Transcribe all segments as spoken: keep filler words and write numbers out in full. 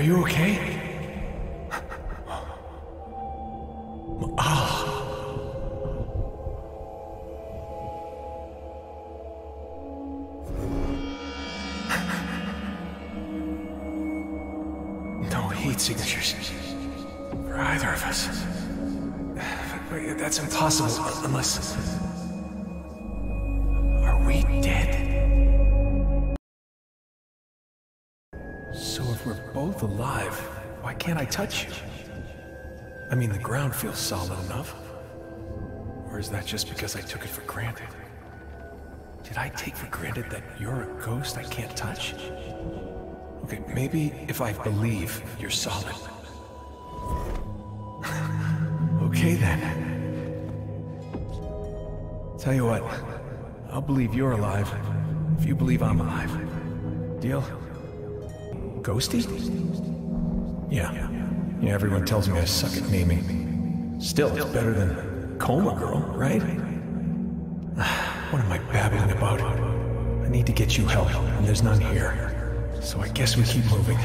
Are you okay? Ah. No heat signatures for either of us. But that's impossible unless... Are we dead? We're both alive. Why can't I touch you? I mean, the ground feels solid enough. Or is that just because I took it for granted? Did I take for granted that you're a ghost I can't touch? Okay, maybe if I believe you're solid. Okay then. Tell you what, I'll believe you're alive if you believe I'm alive. Deal? Ghosty? Yeah. Yeah, everyone tells me I suck at naming. Still, it's better than Coma Girl, right? What am I babbling about? I need to get you help, and there's none here. So I guess we keep moving.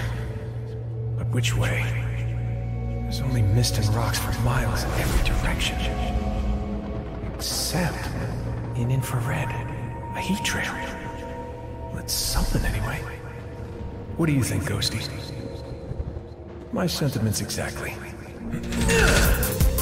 But which way? There's only mist and rocks for miles in every direction. Except in infrared. A heat trail. Well, it's something anyway. What do you think, Ghosty? My sentiments exactly.